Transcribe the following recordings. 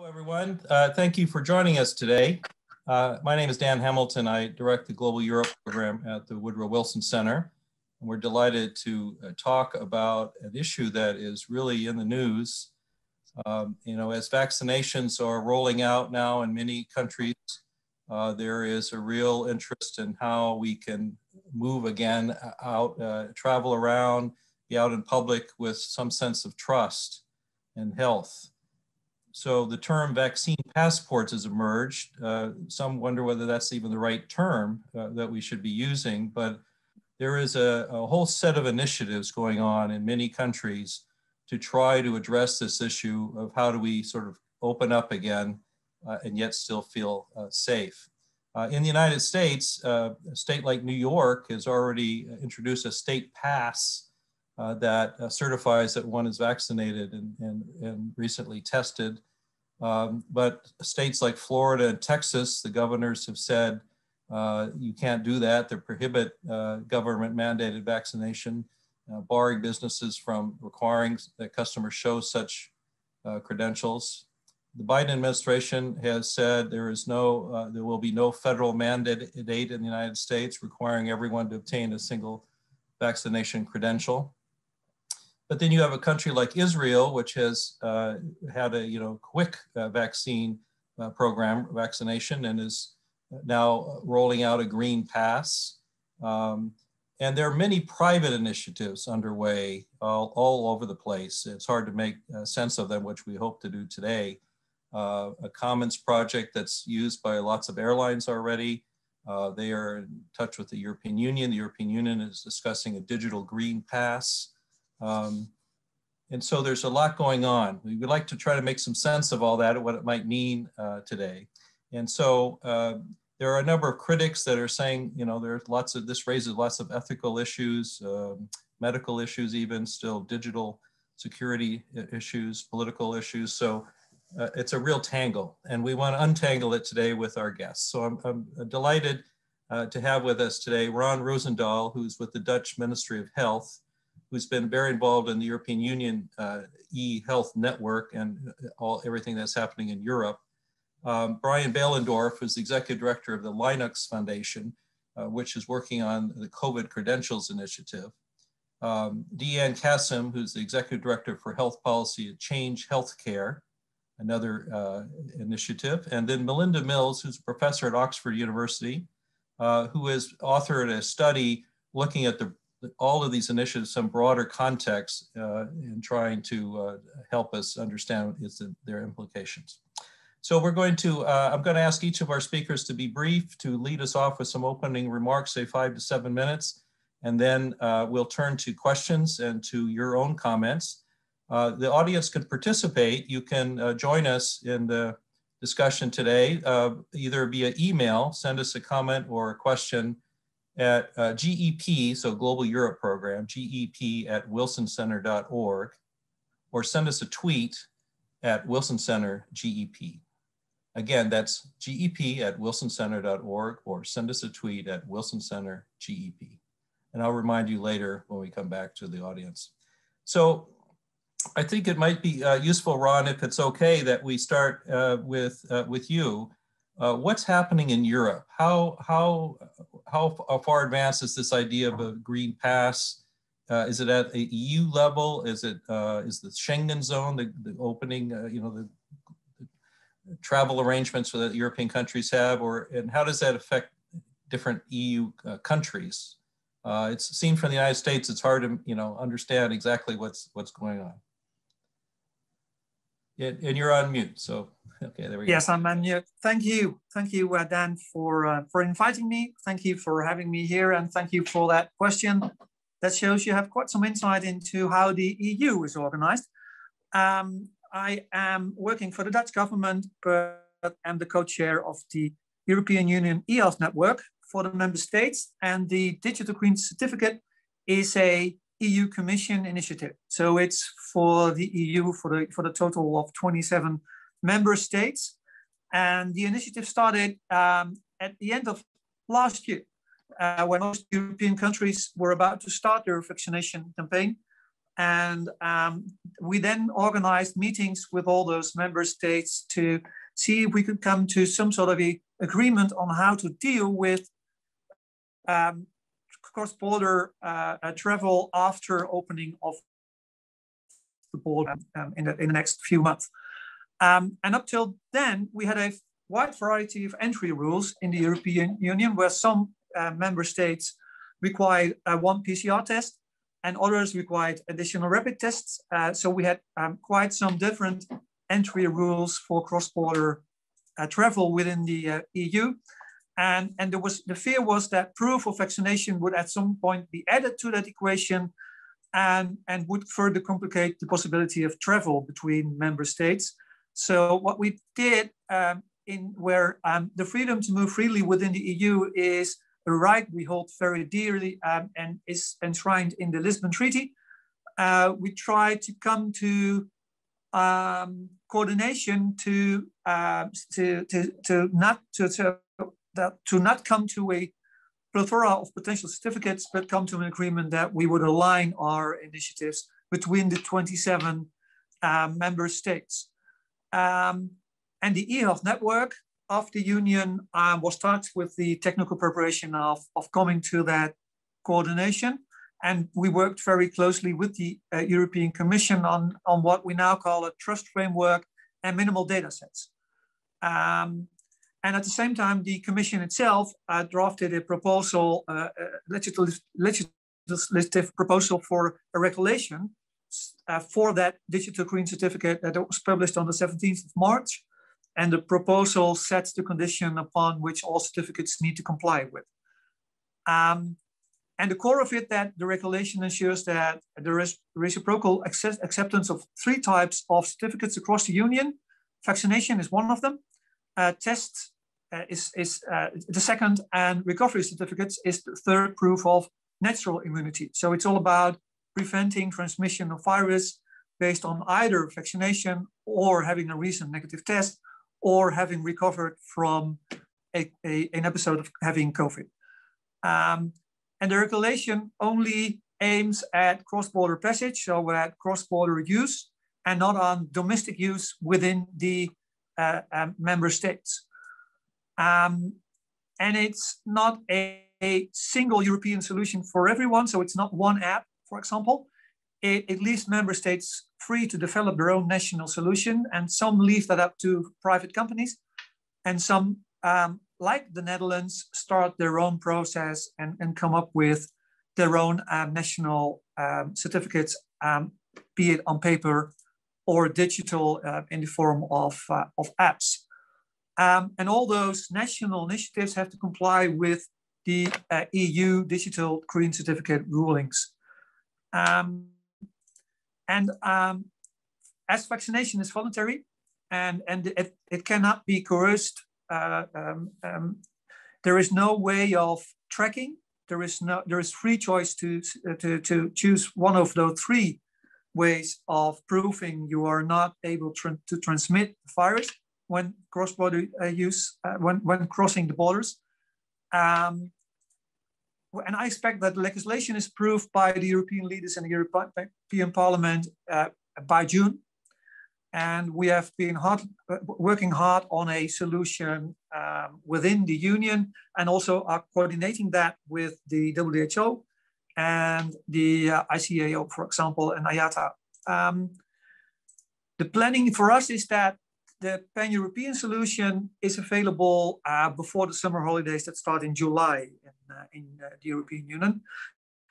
Hello, everyone. Thank you for joining us today. My name is Dan Hamilton. I direct the Global Europe Program at the Woodrow Wilson Center. And we're delighted to talk about an issue that is really in the news. As vaccinations are rolling out now in many countries, there is a real interest in how we can move again out, travel around, be out in public with some sense of trust and health. So the term vaccine passports has emerged. Some wonder whether that's even the right term that we should be using, but there is a whole set of initiatives going on in many countries to try to address this issue of how do we sort of open up again and yet still feel safe. In the United States, a state like New York has already introduced a state pass that certifies that one is vaccinated and recently tested. But states like Florida and Texas, the governors have said, you can't do that. They prohibit government mandated vaccination, barring businesses from requiring that customers show such credentials. The Biden administration has said there is no, there will be no federal mandate in the United States requiring everyone to obtain a single vaccination credential. But then you have a country like Israel, which has had a quick vaccine program, vaccination, and is now rolling out a green pass. And there are many private initiatives underway all over the place. It's hard to make sense of them, which we hope to do today. A commons project that's used by lots of airlines already. They are in touch with the European Union. The European Union is discussing a digital green pass. And so there's a lot going on. We would like to try to make some sense of all that and what it might mean today. And so there are a number of critics that are saying, there's lots of, this raises lots of ethical issues, medical issues even, still digital security issues, political issues. So it's a real tangle, and we want to untangle it today with our guests. So I'm delighted to have with us today Ron Rosendahl, who's with the Dutch Ministry of Health, who's been very involved in the European Union e-health network and everything that's happening in Europe. Brian Behlendorf, who's the executive director of the Linux Foundation, which is working on the COVID Credentials Initiative. Deanne Kasim, who's the executive director for health policy at Change Healthcare, another initiative. And then Melinda Mills, who's a professor at Oxford University, who has authored a study looking at all of these initiatives, some broader context in trying to help us understand their implications. So we're going to, I'm going to ask each of our speakers to be brief, to lead us off with some opening remarks, say 5 to 7 minutes, and then we'll turn to questions and to your own comments. The audience can participate. You can join us in the discussion today, either via email, send us a comment or a question at GEP, so Global Europe Program, GEP@wilsoncenter.org, or send us a tweet at WilsonCenterGEP. Again, that's GEP@wilsoncenter.org, or send us a tweet at WilsonCenterGEP. And I'll remind you later when we come back to the audience. So I think it might be useful, Ron, if it's okay, that we start with you. What's happening in Europe? How far advanced is this idea of a green pass? Is it at the EU level? Is it is the Schengen zone, the opening, the travel arrangements that European countries have, and how does that affect different EU countries? It's seen from the United States. It's hard to understand exactly what's going on. And you're on mute, so okay, there we go. Yes, I'm on mute. Thank you, Dan, for inviting me. Thank you for having me here, and thank you for that question. That shows you have quite some insight into how the EU is organized. I am working for the Dutch government, but I'm the co-chair of the European Union e-health network for the member states, and the digital green certificate is a EU Commission initiative. So it's for the EU, for the total of 27 member states. And the initiative started at the end of last year, when most European countries were about to start their vaccination campaign. And we then organized meetings with all those member states to see if we could come to some sort of a agreement on how to deal with cross-border travel after opening of the border in the next few months. And up till then, we had a wide variety of entry rules in the European Union, where some member states required one PCR test and others required additional rapid tests. So we had quite some different entry rules for cross-border travel within the EU. And there was, the fear was that proof of vaccination would at some point be added to that equation and would further complicate the possibility of travel between member states. So what we did where the freedom to move freely within the EU is a right we hold very dearly and is enshrined in the Lisbon Treaty. We tried to come to coordination to not come to a plethora of potential certificates, but come to an agreement that we would align our initiatives between the 27 member states. And the eHealth network of the Union was started with the technical preparation of coming to that coordination. And we worked very closely with the European Commission on what we now call a trust framework and minimal data sets. And at the same time, the Commission itself drafted a proposal, legislative proposal for a regulation for that digital green certificate that was published on the 17th of March. And the proposal sets the condition upon which all certificates need to comply with. And the core of it, that the regulation ensures that there is reciprocal acceptance of three types of certificates across the Union. Vaccination is one of them. Tests is the second, and recovery certificates is the third, proof of natural immunity. So it's all about preventing transmission of virus based on either vaccination or having a recent negative test or having recovered from an episode of having COVID. And the regulation only aims at cross-border passage, so at cross-border use, and not on domestic use within the member states. And it's not a single European solution for everyone, so it's not one app, for example. It leaves member states free to develop their own national solution, and some leave that up to private companies, and some like the Netherlands, start their own process and come up with their own national certificates, be it on paper or digital in the form of apps. And all those national initiatives have to comply with the EU digital green certificate rulings. As vaccination is voluntary and it cannot be coerced, there is no way of tracking. There is free choice to choose one of those three ways of proving you are not able to transmit the virus when cross-border use when crossing the borders. And I expect that legislation is approved by the European leaders and the European Parliament by June. And we have been working hard on a solution within the Union, and also are coordinating that with the WHO and the ICAO, for example, and IATA. The planning for us is that the pan-European solution is available before the summer holidays that start in July in the European Union.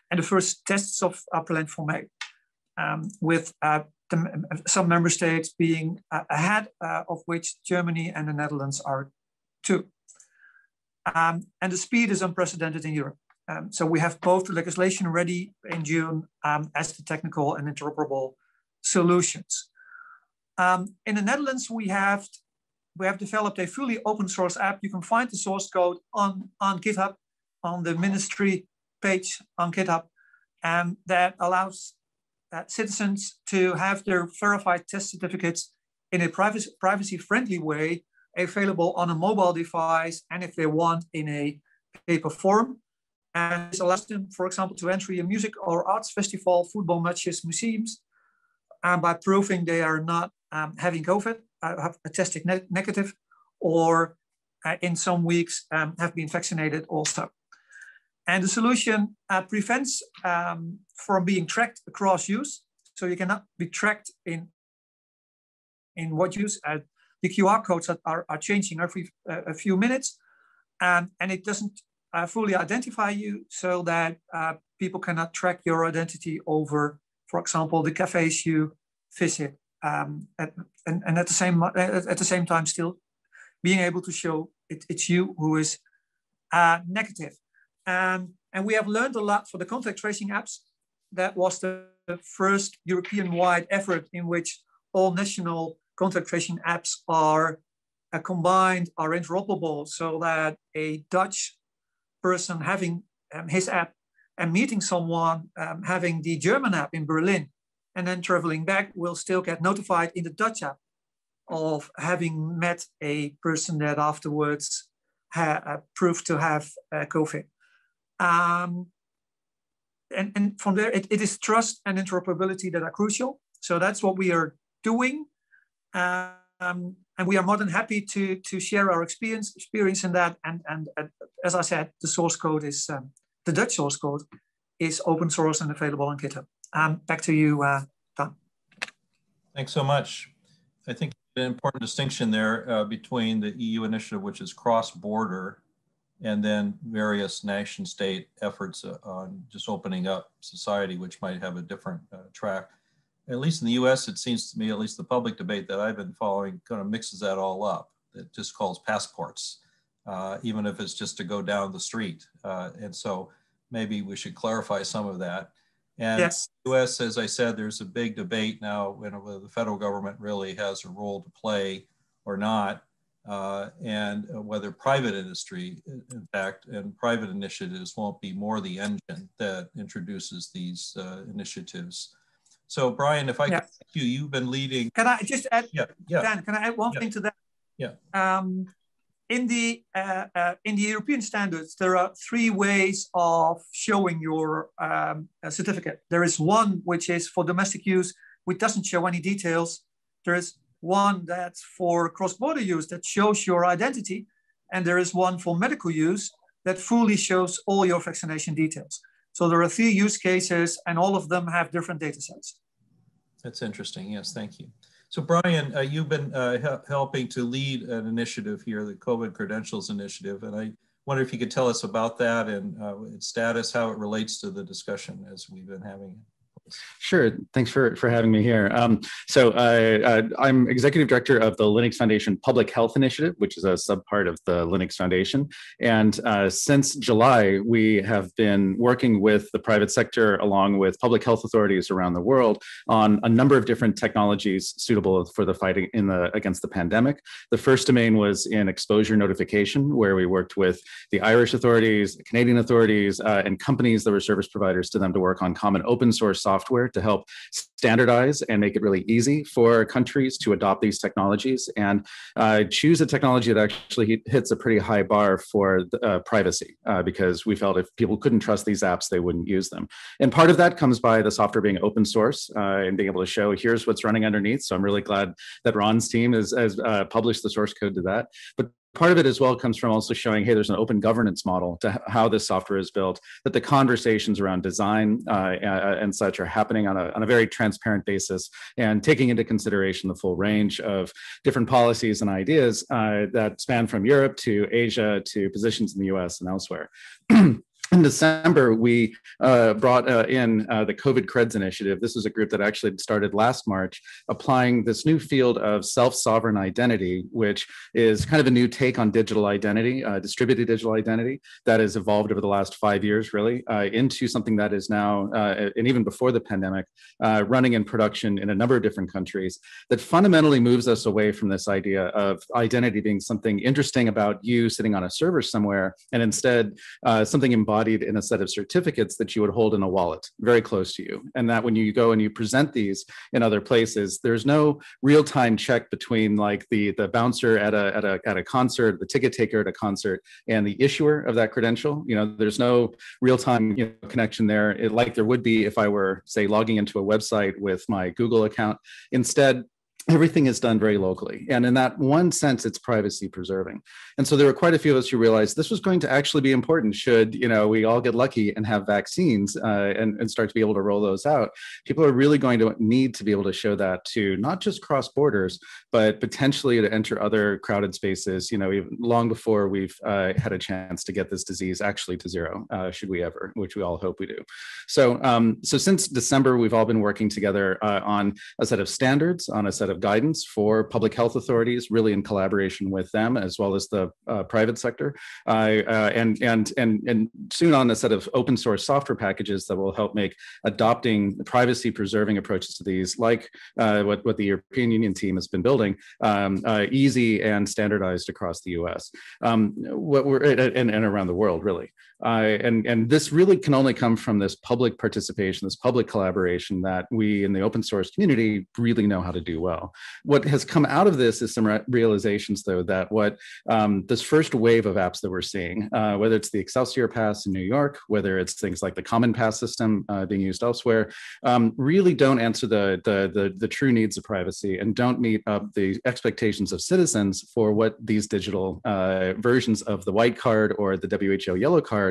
And the first tests are planned for May, with some member states being ahead, of which Germany and the Netherlands are two. And the speed is unprecedented in Europe. So we have both the legislation ready in June as the technical and interoperable solutions. In the Netherlands, we have developed a fully open source app. You can find the source code on GitHub, on the ministry page on GitHub, and that allows citizens to have their verified test certificates in a privacy-friendly way available on a mobile device, and if they want, in a paper form. And this allows them, for example, to enter a music or arts festival, football matches, museums, and by proving they are not having COVID, have tested negative, or in some weeks have been vaccinated also. And the solution prevents from being tracked across use. So you cannot be tracked in what use. The QR codes that are changing every a few minutes, and it doesn't fully identify you, so that people cannot track your identity over, for example, the cafes you visit, and at the same time still being able to show it's you who is negative. And we have learned a lot for the contact tracing apps. That was the first European-wide effort in which all national contact tracing apps are combined, are interoperable, so that a Dutch person having his app and meeting someone having the German app in Berlin and then traveling back will still get notified in the Dutch app of having met a person that afterwards proved to have COVID. And from there, it is trust and interoperability that are crucial. So that's what we are doing. And we are more than happy to share our experience in that. And as I said, the source code is, the Dutch source code is open source and available on GitHub. Back to you, Dan. Thanks so much. I think an important distinction there between the EU initiative, which is cross-border, and then various nation state efforts on just opening up society, which might have a different track. At least in the US, it seems to me, at least the public debate that I've been following kind of mixes that all up. It just calls passports, even if it's just to go down the street. And so maybe we should clarify some of that. And yes. The US, as I said, there's a big debate now whether the federal government really has a role to play or not. And whether private industry, in fact, and private initiatives won't be more the engine that introduces these initiatives. So, Brian, if I could ask you, you've been leading. Can I just add, Dan, can I add one thing to that? Yeah. In the European standards, there are 3 ways of showing your certificate. There is one which is for domestic use, which doesn't show any details. There is one that's for cross-border use that shows your identity, and there is one for medical use that fully shows all your vaccination details. So there are 3 use cases, and all of them have different data sets. That's interesting, yes, thank you. So Brian, you've been helping to lead an initiative here, the COVID Credentials Initiative, and I wonder if you could tell us about that and its status, how it relates to the discussion as we've been having it. Sure. Thanks for having me here. I'm executive director of the Linux Foundation Public Health Initiative, which is a subpart of the Linux Foundation. And since July, we have been working with the private sector, along with public health authorities around the world, on a number of different technologies suitable for the fight against the pandemic. The first domain was in exposure notification, where we worked with the Irish authorities, the Canadian authorities, and companies that were service providers to them to work on common open source software to help standardize and make it really easy for countries to adopt these technologies and choose a technology that actually hits a pretty high bar for privacy, because we felt if people couldn't trust these apps, they wouldn't use them. And part of that comes by the software being open source and being able to show here's what's running underneath. So I'm really glad that Ron's team has published the source code to that. But part of it as well comes from also showing, hey, there's an open governance model to how this software is built, that the conversations around design and such are happening on a very transparent basis, and taking into consideration the full range of different policies and ideas that span from Europe to Asia to positions in the US and elsewhere. In December, we brought in the COVID Creds Initiative. This is a group that actually started last March, applying this new field of self-sovereign identity, which is kind of a new take on digital identity, distributed digital identity, that has evolved over the last 5 years, really, into something that is now, and even before the pandemic, running in production in a number of different countries, that fundamentally moves us away from this idea of identity being something interesting about you sitting on a server somewhere, and instead something embodied embodied in a set of certificates that you would hold in a wallet very close to you. And that when you go and you present these in other places, there's no real-time check between like the bouncer at a concert, the ticket taker at a concert, and the issuer of that credential. You know, there's no real-time connection there, like there would be if I were, say, logging into a website with my Google account. Instead, everything is done very locally. And in that one sense, it's privacy preserving. And so there were quite a few of us who realized this was going to actually be important should, you know, we all get lucky and have vaccines and start to be able to roll those out. People are really going to need to be able to show that to not just cross borders, but potentially to enter other crowded spaces, you know, even long before we've had a chance to get this disease actually to zero, should we ever, which we all hope we do. So, so since December, we've all been working together on a set of standards, on a set of guidance for public health authorities, really in collaboration with them, as well as the private sector, and soon on a set of open source software packages that will help make adopting privacy preserving approaches to these, like what the European Union team has been building, easy and standardized across the U.S. and around the world, really. And this really can only come from this public participation, this public collaboration that we in the open source community really know how to do well. What has come out of this is some realizations, though, that what this first wave of apps that we're seeing, whether it's the Excelsior Pass in New York, whether it's things like the Common Pass system being used elsewhere, really don't answer the true needs of privacy and don't meet up the expectations of citizens for what these digital versions of the white card or the WHO yellow card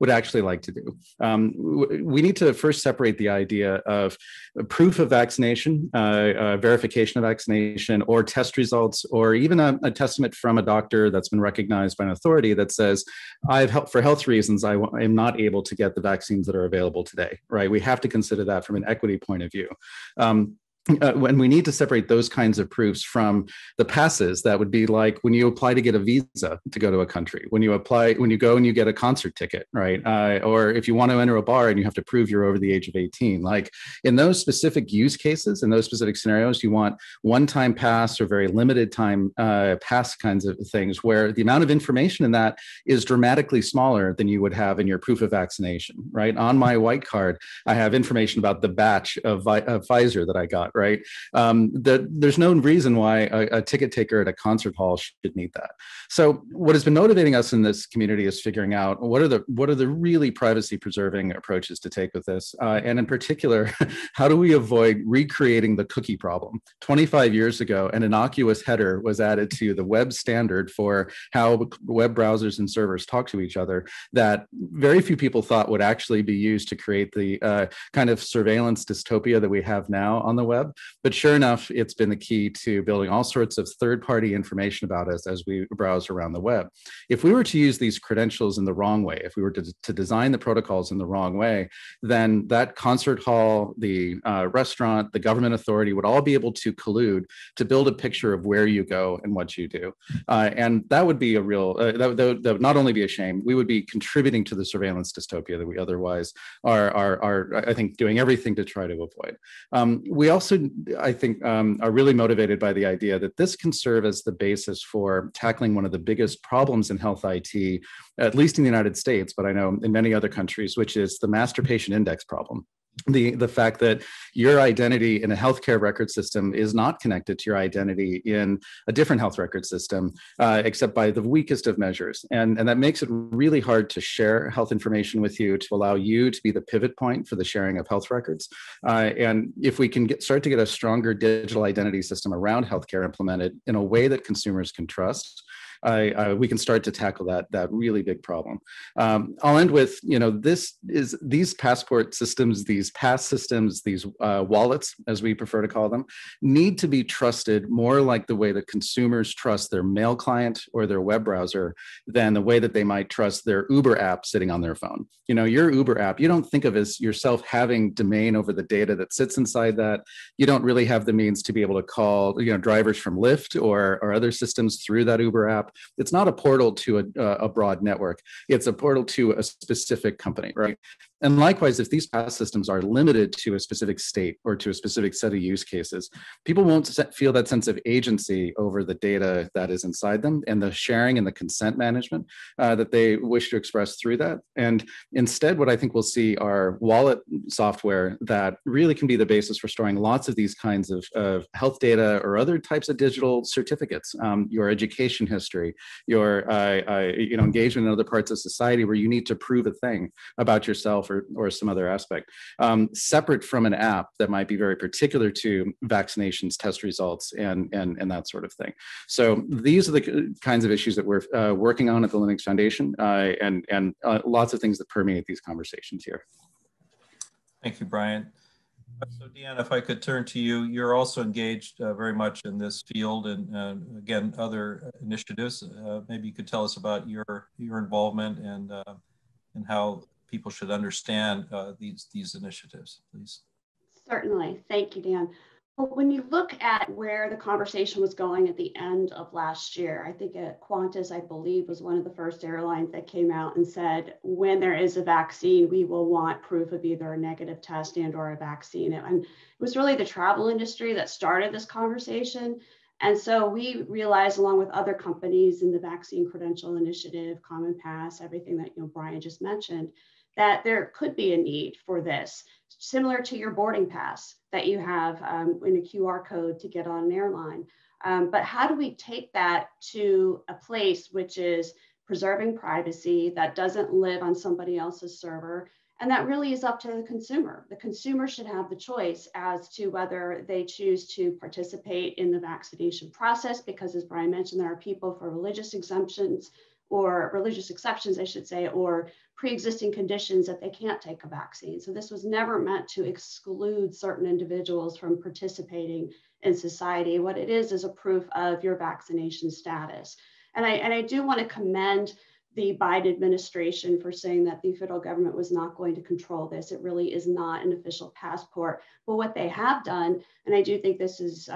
would actually like to do. We need to first separate the idea of proof of vaccination, verification of vaccination, or test results, or even a testament from a doctor that's been recognized by an authority that says, "I've helped for health reasons. I am not able to get the vaccines that are available today." Right? We have to consider that from an equity point of view. When we need to separate those kinds of proofs from the passes, that would be like when you apply to get a visa to go to a country, when you go and you get a concert ticket, right? Or if you want to enter a bar and you have to prove you're over the age of 18, like in those specific use cases, in those specific scenarios, you want one-time pass or very limited time pass kinds of things where the amount of information in that is dramatically smaller than you would have in your proof of vaccination, right? On my white card, I have information about the batch of Pfizer that I got. Right? There's no reason why a ticket taker at a concert hall should need that. So what has been motivating us in this community is figuring out what are the really privacy preserving approaches to take with this, and in particular, how do we avoid recreating the cookie problem? 25 years ago, an innocuous header was added to the web standard for how web browsers and servers talk to each other that very few people thought would actually be used to create the kind of surveillance dystopia that we have now on the web. But sure enough, it's been the key to building all sorts of third-party information about us as we browse around the web. If we were to use these credentials in the wrong way, if we were to design the protocols in the wrong way, then that concert hall, the restaurant, the government authority would all be able to collude to build a picture of where you go and what you do. And that would be a real, that would not only be a shame, we would be contributing to the surveillance dystopia that we otherwise are I think, doing everything to try to avoid. We also I think, are really motivated by the idea that this can serve as the basis for tackling one of the biggest problems in health IT, at least in the United States, but I know in many other countries, which is the master patient index problem. The fact that your identity in a healthcare record system is not connected to your identity in a different health record system, except by the weakest of measures. And that makes it really hard to share health information with you, to allow you to be the pivot point for the sharing of health records. And if we can start to get a stronger digital identity system around healthcare implemented in a way that consumers can trust, we can start to tackle that really big problem. I'll end with, these passport systems, these pass systems, these wallets, as we prefer to call them, need to be trusted more like the way that consumers trust their mail client or their web browser than the way that they might trust their Uber app sitting on their phone. You know, your Uber app, you don't think of as yourself having domain over the data that sits inside that. You don't really have the means to be able to call, drivers from Lyft or other systems through that Uber app. It's not a portal to a broad network. It's a portal to a specific company, right? And likewise, if these pass systems are limited to a specific state or to a specific set of use cases, people won't feel that sense of agency over the data that is inside them and the sharing and the consent management that they wish to express through that. And instead, what I think we'll see are wallet software that really can be the basis for storing lots of these kinds of health data or other types of digital certificates, your education history, your engagement in other parts of society where you need to prove a thing about yourself or some other aspect, separate from an app that might be very particular to vaccinations, test results, and that sort of thing. So these are the kinds of issues that we're working on at the Linux Foundation and lots of things that permeate these conversations here. Thank you, Brian. So Deanne, if I could turn to you, you're also engaged very much in this field and again, other initiatives. Maybe you could tell us about your involvement and how people should understand these initiatives, please. Certainly, thank you, Dan. Well, when you look at where the conversation was going at the end of last year, I think Qantas, I believe, was one of the first airlines that came out and said, when there is a vaccine, we will want proof of either a negative test and/or a vaccine. And it was really the travel industry that started this conversation. And so we realized, along with other companies in the Vaccine Credential Initiative, Common Pass, everything that Brian just mentioned, that there could be a need for this, similar to your boarding pass that you have in a QR code to get on an airline. But how do we take that to a place which is preserving privacy, that doesn't live on somebody else's server, and that really is up to the consumer. The consumer should have the choice as to whether they choose to participate in the vaccination process, because as Brian mentioned, there are people for religious exceptions, or pre-existing conditions that they can't take a vaccine. So this was never meant to exclude certain individuals from participating in society. What it is a proof of your vaccination status. And I do want to commend the Biden administration for saying that the federal government was not going to control this. It really is not an official passport. But what they have done, and I do think this is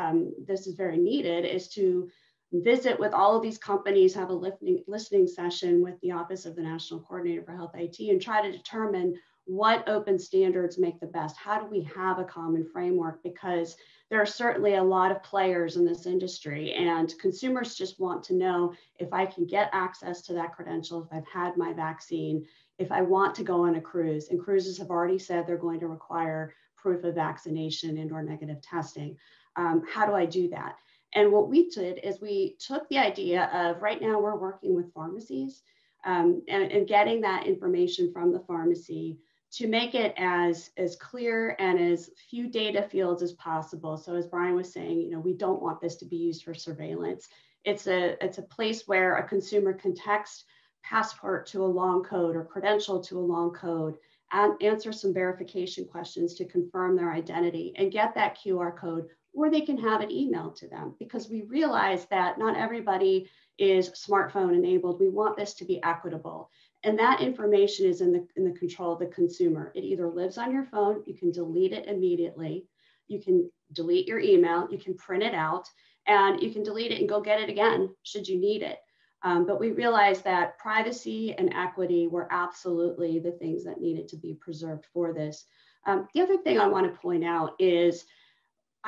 very needed, is to visit with all of these companies, have a listening session with the Office of the National Coordinator for Health IT, and try to determine what open standards make the best. How do we have a common framework? Because there are certainly a lot of players in this industry, and consumers just want to know if I can get access to that credential, if I've had my vaccine, if I want to go on a cruise. And cruises have already said they're going to require proof of vaccination and/or negative testing. How do I do that? And what we did is we took the idea of, right now we're working with pharmacies and getting that information from the pharmacy to make it as clear and as few data fields as possible. So as Brian was saying, we don't want this to be used for surveillance. It's a place where a consumer can text passport to a long code or credential to a long code and answer some verification questions to confirm their identity and get that QR code, or they can have it emailed to them, because we realize that not everybody is smartphone enabled. We want this to be equitable. And that information is in the control of the consumer. It either lives on your phone, you can delete it immediately, you can delete your email, you can print it out, and you can delete it and go get it again should you need it. But we realized that privacy and equity were absolutely the things that needed to be preserved for this. The other thing I want to point out is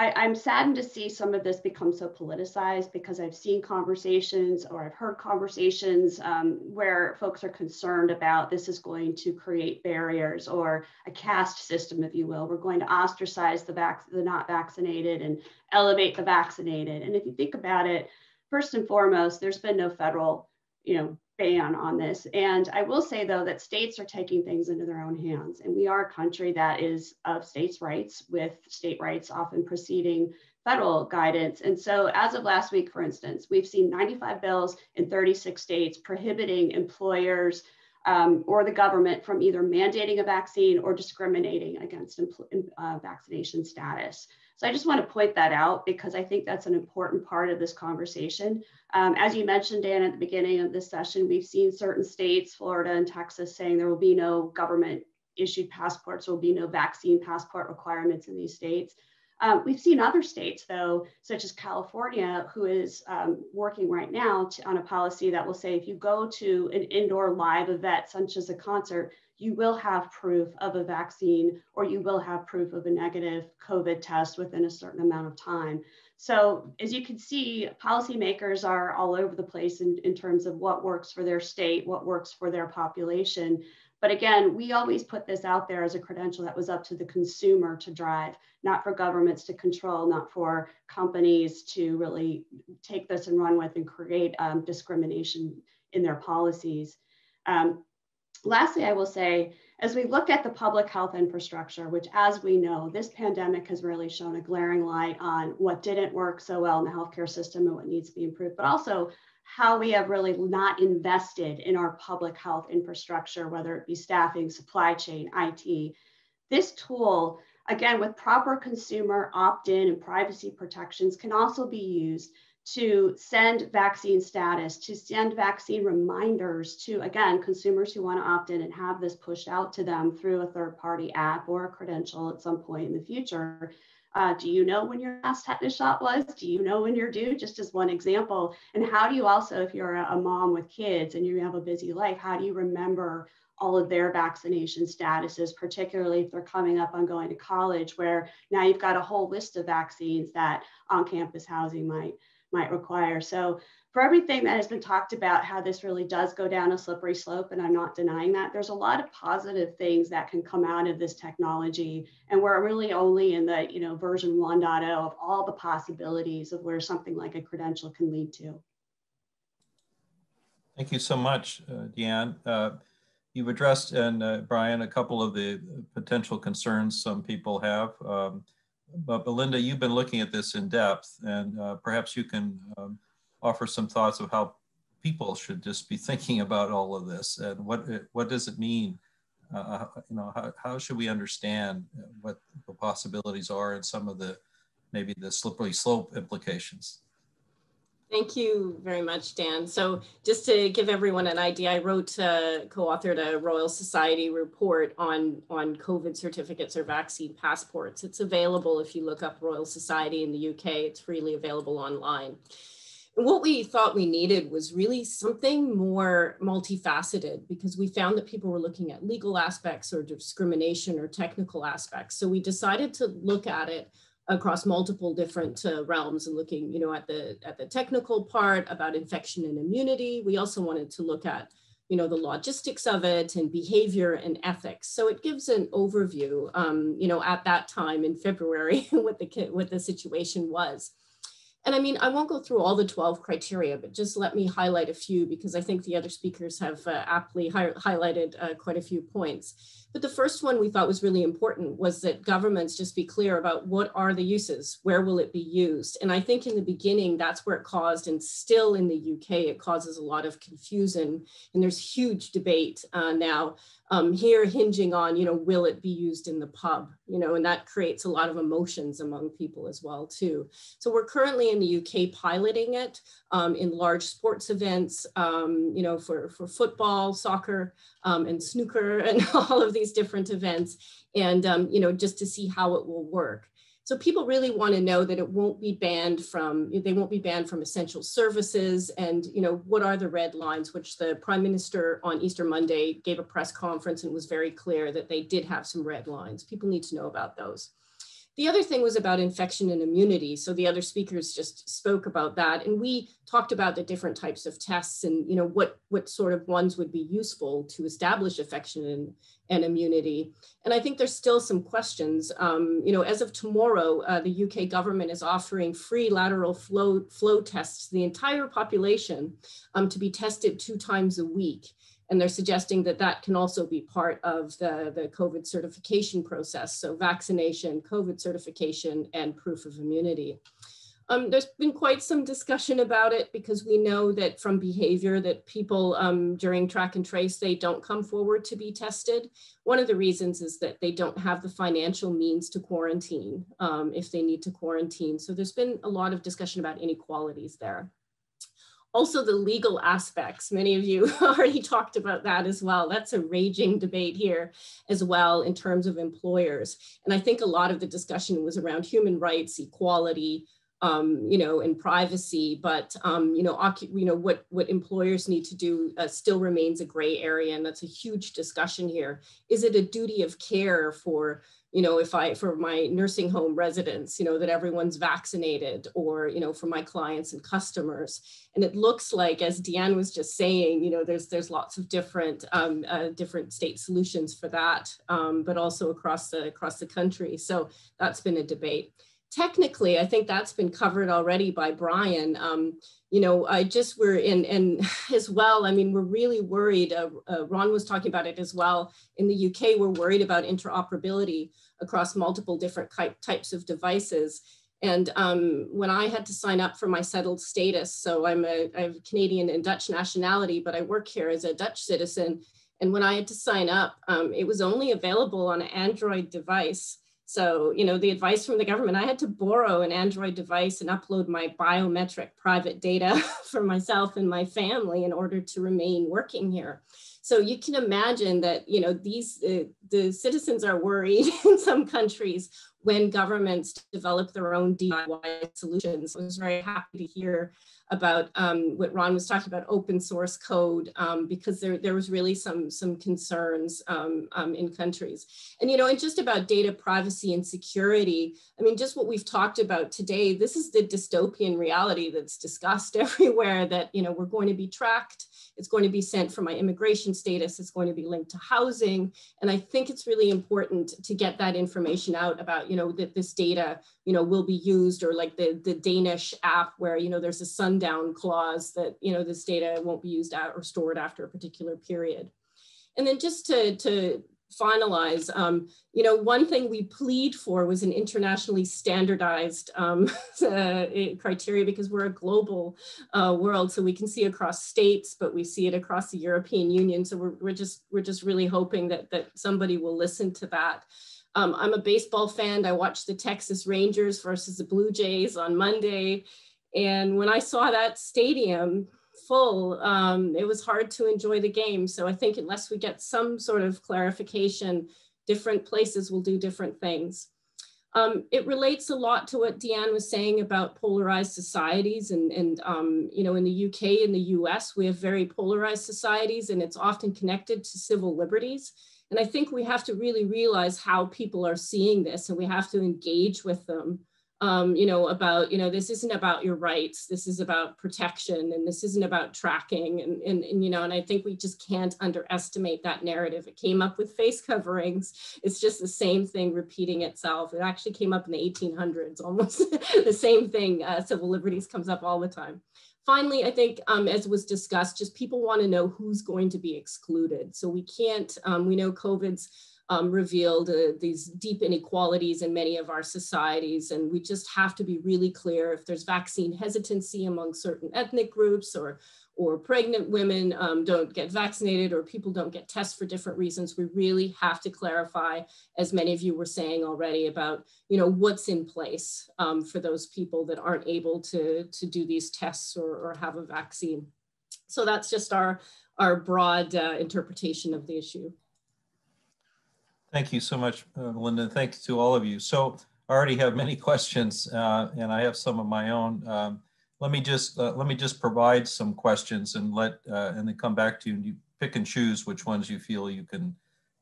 I'm saddened to see some of this become so politicized, because I've seen conversations, or I've heard conversations where folks are concerned about this is going to create barriers or a caste system, if you will. We're going to ostracize the not vaccinated and elevate the vaccinated. And if you think about it, first and foremost, there's been no federal, ban on this. And I will say, though, that states are taking things into their own hands. And we are a country that is of states' rights, with state rights often preceding federal guidance. And so as of last week, for instance, we've seen 95 bills in 36 states prohibiting employers or the government from either mandating a vaccine or discriminating against vaccination status. So I just want to point that out, because I think that's an important part of this conversation. As you mentioned, Dan, at the beginning of this session, we've seen certain states, Florida and Texas, saying there will be no government issued passports, there will be no vaccine passport requirements in these states. We've seen other states, though, such as California, who is working right now on a policy that will say if you go to an indoor live event, such as a concert, you will have proof of a vaccine or you will have proof of a negative COVID test within a certain amount of time. So as you can see, policymakers are all over the place in terms of what works for their state, what works for their population. But again, we always put this out there as a credential that was up to the consumer to drive, not for governments to control, not for companies to really take this and run with and create discrimination in their policies. Lastly, I will say, as we look at the public health infrastructure, which as we know, this pandemic has really shown a glaring light on what didn't work so well in the healthcare system and what needs to be improved, but also how we have really not invested in our public health infrastructure, whether it be staffing, supply chain, IT. This tool, again, with proper consumer opt-in and privacy protections, can also be used to send vaccine status, to send vaccine reminders to, again, consumers who want to opt in and have this pushed out to them through a third-party app or a credential at some point in the future. Do you know when your last tetanus shot was? Do you know when you're due? Just as one example. And how do you also, if you're a mom with kids and you have a busy life, how do you remember all of their vaccination statuses, particularly if they're coming up on going to college, where now you've got a whole list of vaccines that on-campus housing might require. So for everything that has been talked about, how this really does go down a slippery slope, and I'm not denying that, there's a lot of positive things that can come out of this technology. And we're really only in the version 1.0 of all the possibilities of where something like a credential can lead to. Thank you so much, Deanne. You've addressed, and Brian, a couple of the potential concerns some people have. But Belinda, you've been looking at this in depth, and perhaps you can offer some thoughts of how people should just be thinking about all of this, and what does it mean? How should we understand what the possibilities are and some of the maybe the slippery slope implications? Thank you very much, Dan. So just to give everyone an idea, I wrote, co-authored a Royal Society report on COVID certificates or vaccine passports. It's available if you look up Royal Society in the UK, it's freely available online. And what we thought we needed was really something more multifaceted, because we found that people were looking at legal aspects or discrimination or technical aspects. So we decided to look at it across multiple different realms, and looking, at the technical part about infection and immunity. We also wanted to look at, the logistics of it and behavior and ethics. So it gives an overview, at that time in February, what the situation was. And I mean, I won't go through all the 12 criteria, but just let me highlight a few, because I think the other speakers have aptly highlighted quite a few points. But the first one we thought was really important was that governments just be clear about what are the uses, where will it be used? And I think in the beginning, that's where it caused, and still in the UK, it causes a lot of confusion. And there's huge debate now here hinging on, will it be used in the pub? And that creates a lot of emotions among people as well too. So we're currently in the UK piloting it in large sports events, for football, soccer, and snooker, and all of these different events, and just to see how it will work. So people really want to know that it won't be banned from, they won't be banned from essential services, and what are the red lines, which the Prime Minister on Easter Monday gave a press conference and was very clear that they did have some red lines. People need to know about those. The other thing was about infection and immunity. So the other speakers just spoke about that. And we talked about the different types of tests and what sort of ones would be useful to establish infection and immunity. And I think there's still some questions. As of tomorrow, the UK government is offering free lateral flow tests to the entire population to be tested 2 times a week. And they're suggesting that that can also be part of the COVID certification process. So vaccination, COVID certification, and proof of immunity. There's been quite some discussion about it, because we know that from behavior that people during track and trace, they don't come forward to be tested. One of the reasons is that they don't have the financial means to quarantine if they need to quarantine. So there's been a lot of discussion about inequalities there. Also the legal aspects, many of you already talked about that as well. That's a raging debate here as well in terms of employers. And I think a lot of the discussion was around human rights, equality, and privacy, but what employers need to do still remains a gray area, and that's a huge discussion here. Is it a duty of care for for my nursing home residents, that everyone's vaccinated, or for my clients and customers? And it looks like, as Deanne was just saying, there's lots of different different state solutions for that, but also across the country. So that's been a debate. Technically, I think that's been covered already by Brian. We're really worried. Ron was talking about it as well. In the UK, we're worried about interoperability across multiple different types of devices. And when I had to sign up for my settled status, so I have Canadian and Dutch nationality, but I work here as a Dutch citizen. And when I had to sign up, it was only available on an Android device. So, the advice from the government, I had to borrow an Android device and upload my biometric private data for myself and my family in order to remain working here. So you can imagine that, the citizens are worried in some countries when governments develop their own DIY solutions. I was very happy to hear about what Ron was talking about, open source code, because there was really some concerns in countries. And and just about data privacy and security, just what we've talked about today, this is the dystopian reality that's discussed everywhere, that we're going to be tracked, it's going to be sent for my immigration status, it's going to be linked to housing. And I think it's really important to get that information out about, that this data, will be used, or like the Danish app where, there's a sundown clause that, this data won't be used or stored after a particular period. And then just to finalize, one thing we plead for was an internationally standardized criteria, because we're a global world, so we can see across states, but we see it across the European Union. So we're just really hoping that somebody will listen to that. I'm a baseball fan. I watched the Texas Rangers versus the Blue Jays on Monday, and when I saw that stadium full, it was hard to enjoy the game. So I think unless we get some sort of clarification, different places will do different things. It relates a lot to what Deanne was saying about polarized societies, and in the UK and the US, we have very polarized societies, and it's often connected to civil liberties. And I think we have to really realize how people are seeing this, and we have to engage with them. This isn't about your rights, this is about protection, and this isn't about tracking, and I think we just can't underestimate that narrative. It came up with face coverings. It's just the same thing repeating itself. It actually came up in the 1800s, almost the same thing. Civil liberties comes up all the time. Finally, I think, as was discussed, just people want to know who's going to be excluded. So we can't, we know COVID's revealed these deep inequalities in many of our societies. And we just have to be really clear if there's vaccine hesitancy among certain ethnic groups, or pregnant women don't get vaccinated, or people don't get tests for different reasons. We really have to clarify, as many of you were saying already, about what's in place for those people that aren't able to do these tests or have a vaccine. So that's just our broad interpretation of the issue. Thank you so much, Melinda. Thanks to all of you. So I already have many questions, and I have some of my own. Let me just provide some questions and then come back to you. And you pick and choose which ones you feel you can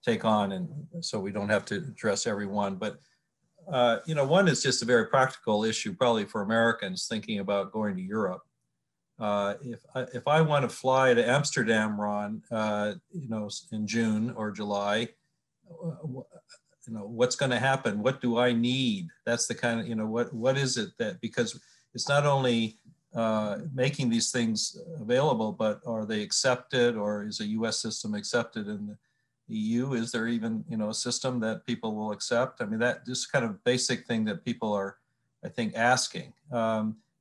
take on, and so we don't have to address every one. But one is just a very practical issue, probably for Americans thinking about going to Europe. If I want to fly to Amsterdam, Ron, in June or July, what's going to happen? What do I need? That's the kind of, what is it that, because it's not only making these things available, but are they accepted, or is a US system accepted in the EU? Is there even, a system that people will accept? That this kind of basic thing that people are, I think, asking.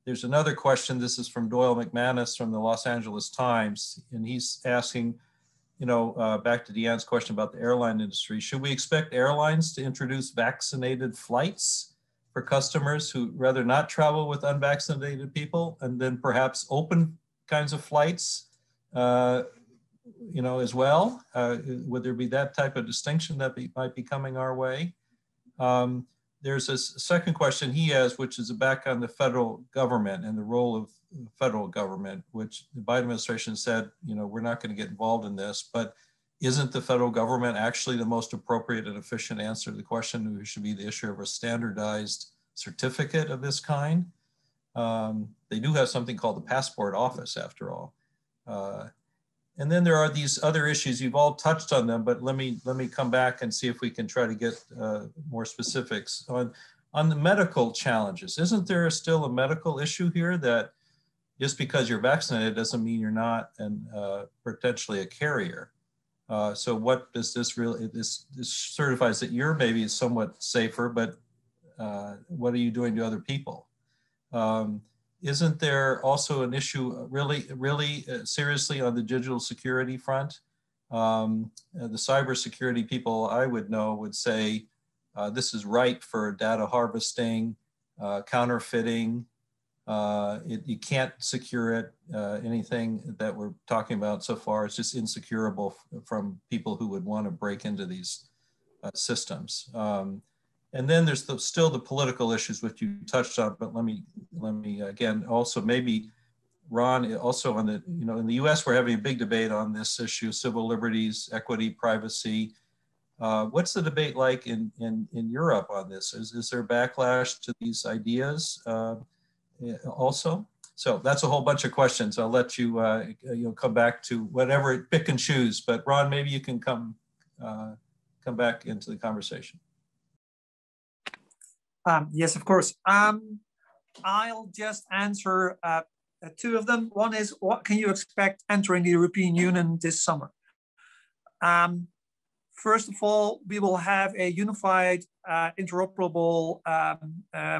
There's another question. This is from Doyle McManus from the Los Angeles Times, and he's asking, back to Deanne's question about the airline industry, should we expect airlines to introduce vaccinated flights for customers who rather not travel with unvaccinated people, and then perhaps open kinds of flights, as well? Would there be that type of distinction that might be coming our way? There's a second question he has, which is back on the federal government and the role of the federal government, which the Biden administration said, you know, we're not going to get involved in this, but isn't the federal government actually the most appropriate and efficient answer to the question? It should be the issue of a standardized certificate of this kind. They do have something called the passport office, after all. And then there are these other issues. You've all touched on them, but let me come back and see if we can try to get more specifics on the medical challenges. Isn't there still a medical issue here that just because you're vaccinated doesn't mean you're not an potentially a carrier? So what does this really? This certifies that you're maybe somewhat safer, but what are you doing to other people? Isn't there also an issue really seriously on the digital security front? The cybersecurity people I would know would say this is ripe for data harvesting, counterfeiting. You can't secure it. Anything that we're talking about so far is just insecurable from people who would want to break into these systems. And then there's still the political issues which you touched on, but let me again also maybe, Ron, also on the, you know, in the US we're having a big debate on this issue, civil liberties, equity, privacy. What's the debate like in Europe on this? Is there backlash to these ideas also? So that's a whole bunch of questions. I'll let you come back to whatever, pick and choose, but Ron, maybe you can come back into the conversation. Yes, of course. I'll just answer two of them. One is, what can you expect entering the European Union this summer? First of all, we will have a unified, interoperable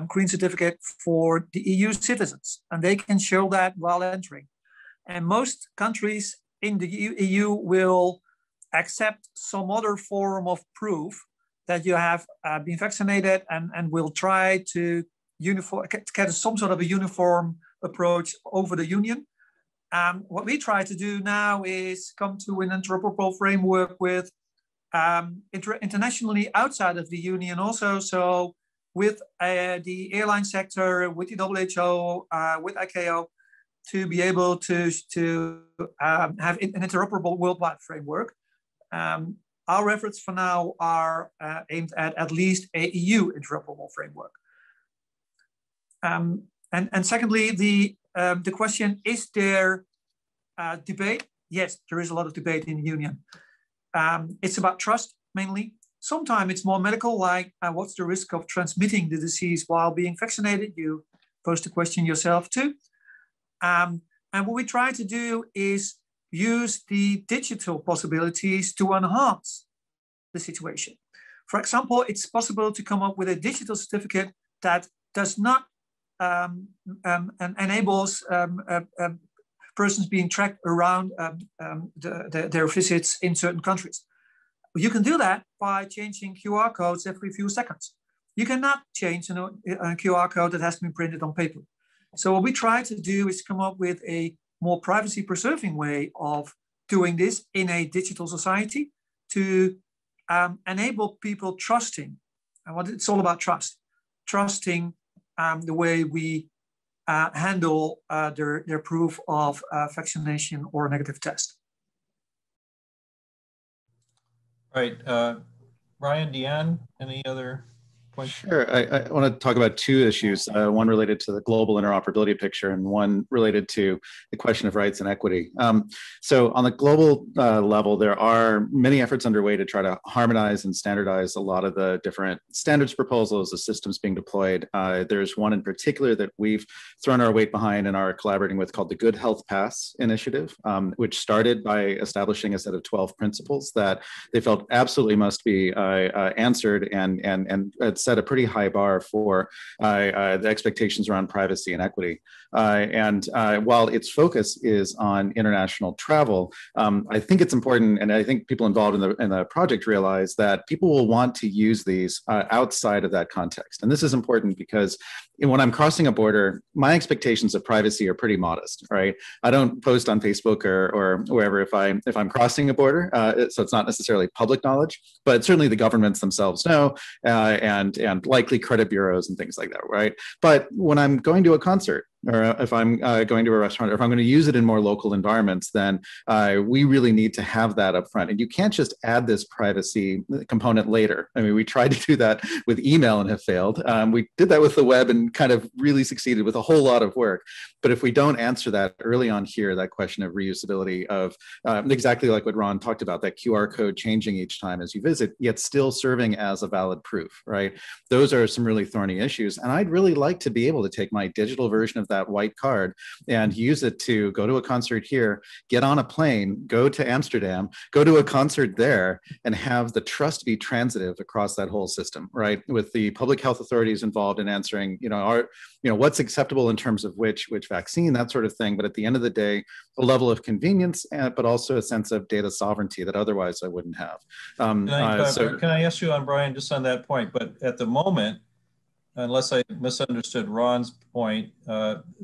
green certificate for the EU citizens, and they can show that while entering. And most countries in the EU will accept some other form of proof that you have been vaccinated, and will try to get some sort of a uniform approach over the union. What we try to do now is come to an interoperable framework with internationally outside of the union also. So with the airline sector, with the WHO, with ICAO, to be able to have an interoperable worldwide framework. Our efforts for now are aimed at least a EU interoperable framework. And secondly, the question, is there debate? Yes, there is a lot of debate in the union. It's about trust mainly. Sometimes it's more medical, like what's the risk of transmitting the disease while being vaccinated? You pose the question yourself too. And what we try to do is use the digital possibilities to enhance the situation. For example, it's possible to come up with a digital certificate that does not enables persons being tracked around their visits in certain countries. You can do that by changing QR codes every few seconds. You cannot change a QR code that has been printed on paper. So what we try to do is come up with a more privacy preserving way of doing this in a digital society to enable people trusting, and what it's all about, trusting the way we handle their proof of vaccination or a negative test. All right, Brian, Deanne, any other points? Sure, I want to talk about two issues, one related to the global interoperability picture and one related to the question of rights and equity. So on the global level, there are many efforts underway to try to harmonize and standardize a lot of the different standards proposals, the systems being deployed. There's one in particular that we've thrown our weight behind and are collaborating with called the Good Health Pass initiative, which started by establishing a set of 12 principles that they felt absolutely must be answered and set a pretty high bar for the expectations around privacy and equity. And while its focus is on international travel, I think it's important, and I think people involved in the project realize that people will want to use these outside of that context. And this is important because when I'm crossing a border, my expectations of privacy are pretty modest, right? I don't post on Facebook or wherever if I'm crossing a border, so it's not necessarily public knowledge, but certainly the governments themselves know, and and likely credit bureaus and things like that, right? But when I'm going to a concert, or if I'm going to a restaurant, or if I'm going to use it in more local environments, then we really need to have that up front. And you can't just add this privacy component later. I mean, we tried to do that with email and have failed. We did that with the web and kind of really succeeded with a whole lot of work. But if we don't answer that early on here, that question of reusability of exactly like what Ron talked about, that QR code changing each time as you visit, yet still serving as a valid proof, right? Those are some really thorny issues. And I'd really like to be able to take my digital version of that white card and use it to go to a concert here, get on a plane, go to Amsterdam, go to a concert there, and have the trust be transitive across that whole system, right? With the public health authorities involved in answering, what's acceptable in terms of which vaccine, that sort of thing. But at the end of the day, a level of convenience, but also a sense of data sovereignty that otherwise I wouldn't have. Can I ask you on, Brian, just on that point, but at the moment, unless I misunderstood Ron's point,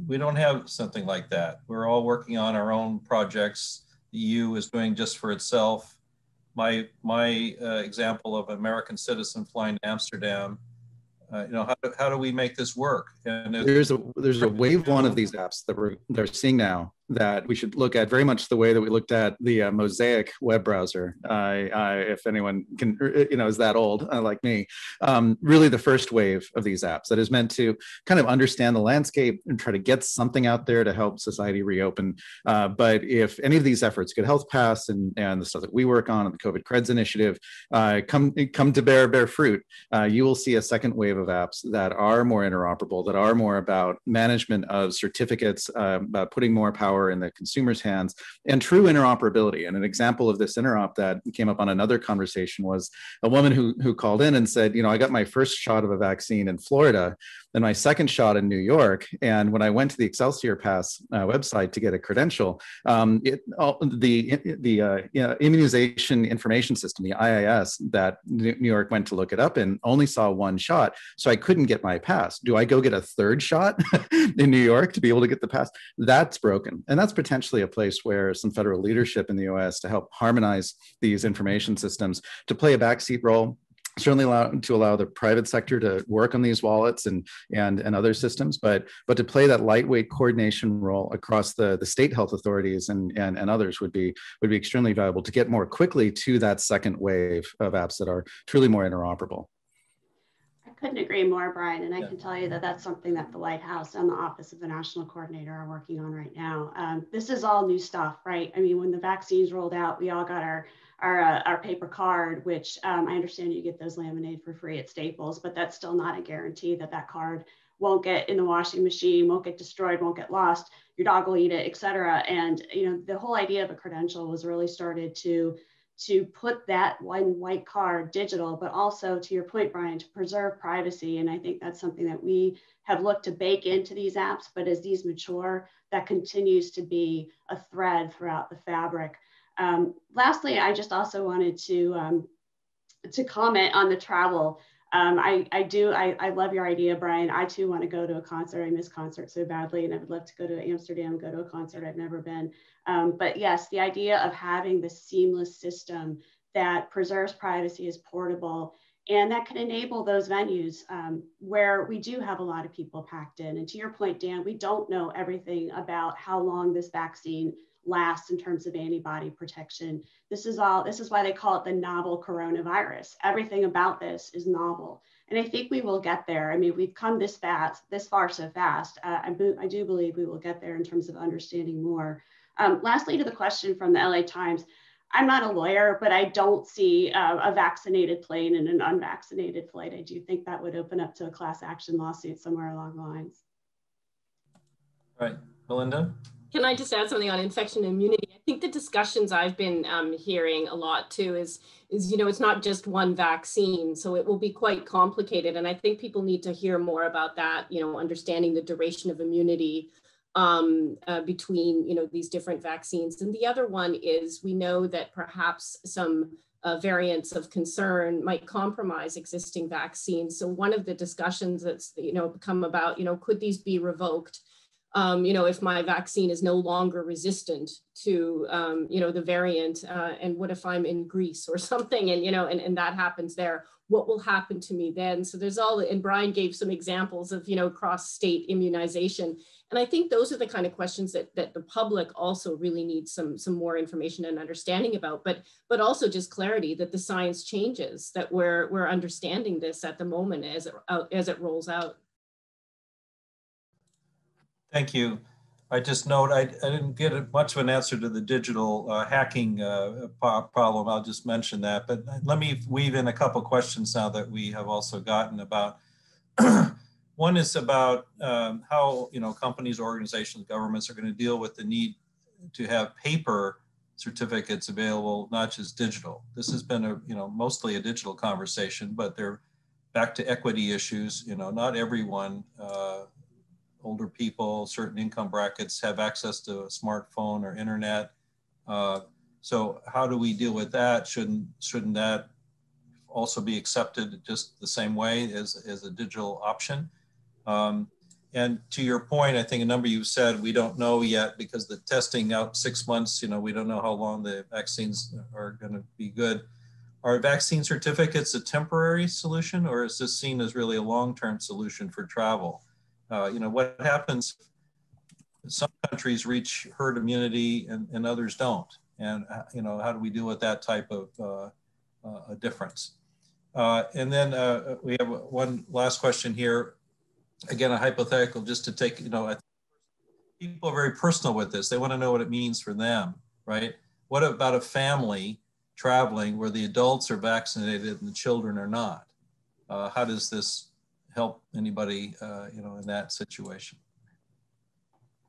we don't have something like that. We're all working on our own projects. The EU is doing just for itself. My example of an American citizen flying to Amsterdam, how do we make this work? And there's a wave one of these apps that they're seeing now that we should look at very much the way that we looked at the Mosaic web browser. If anyone can, is that old like me, really the first wave of these apps that is meant to kind of understand the landscape and try to get something out there to help society reopen. But if any of these efforts, Good Health Pass and the stuff that we work on and the COVID Creds initiative come to bear fruit, you will see a second wave of apps that are more interoperable, that are more about management of certificates, about putting more power in the consumer's hands, and true interoperability. And an example of this interop that came up on another conversation was a woman who called in and said, I got my first shot of a vaccine in Florida, then my second shot in New York. And when I went to the Excelsior Pass website to get a credential, the immunization information system, the IIS, that New York went to look it up in, only saw one shot. So I couldn't get my pass. Do I go get a third shot in New York to be able to get the pass? That's broken. And that's potentially a place where some federal leadership in the US to help harmonize these information systems, to play a backseat role, certainly to allow the private sector to work on these wallets and other systems, but to play that lightweight coordination role across the state health authorities and others would be extremely valuable to get more quickly to that second wave of apps that are truly more interoperable. I couldn't agree more, Brian, and I can tell you that that's something that the White House and the Office of the National Coordinator are working on right now. This is all new stuff, right? I mean, when the vaccines rolled out, we all got our paper card, which I understand you get those laminated for free at Staples, but that's still not a guarantee that card won't get in the washing machine, won't get destroyed, won't get lost, your dog will eat it, et cetera. And the whole idea of a credential was really started to put that one white card digital, but also, to your point, Brian, to preserve privacy. And I think that's something that we have looked to bake into these apps, but as these mature, that continues to be a thread throughout the fabric. Lastly, I just also wanted to comment on the travel. I love your idea, Brian. I too want to go to a concert. I miss concerts so badly, and I would love to go to Amsterdam, go to a concert. I've never been. But yes, the idea of having this seamless system that preserves privacy, is portable, and that can enable those venues where we do have a lot of people packed in. And to your point, Dan, we don't know everything about how long this vaccine lasts in terms of antibody protection. This is why they call it the novel coronavirus. Everything about this is novel. And I think we will get there. I mean, we've come this far so fast. I do believe we will get there in terms of understanding more. Lastly, to the question from the LA Times, I'm not a lawyer, but I don't see a vaccinated plane and an unvaccinated flight. I do think that would open up to a class action lawsuit somewhere along the lines. All right, Melinda? Can I just add something on infection immunity? I think the discussions I've been hearing a lot too is it's not just one vaccine, so it will be quite complicated. And I think people need to hear more about that, understanding the duration of immunity between, these different vaccines. And the other one is, we know that perhaps some variants of concern might compromise existing vaccines. So one of the discussions that's, come about, could these be revoked? you know, if my vaccine is no longer resistant to, you know, the variant, and what if I'm in Greece or something, and, you know, and that happens there, what will happen to me then? So there's all, and Brian gave some examples of, you know, cross-state immunization. And I think those are the kind of questions that, the public also really needs some more information and understanding about, but also just clarity that the science changes, that we're understanding this at the moment as it rolls out. Thank you. I just note, I didn't get much of an answer to the digital hacking problem. I'll just mention that, but let me weave in a couple questions now that we have also gotten about. One is about how, you know, companies, organizations, governments are going to deal with the need to have paper certificates available, not just digital. This has been a, you know, mostly a digital conversation, but they're back to equity issues. You know, not everyone, older people, certain income brackets have access to a smartphone or internet. So how do we deal with that? Shouldn't that also be accepted just the same way as a digital option? And to your point, I think a number you said, we don't know yet because the testing out 6 months, you know, we don't know how long the vaccines are gonna be good. Are vaccine certificates a temporary solution, or is this seen as really a long-term solution for travel? You know, what happens if some countries reach herd immunity and others don't? And, you know, how do we deal with that type of difference? And then we have one last question here. Again, a hypothetical, just to take, you know, I think people are very personal with this. They want to know what it means for them, right? What about a family traveling where the adults are vaccinated and the children are not? How does this help anybody, you know, in that situation?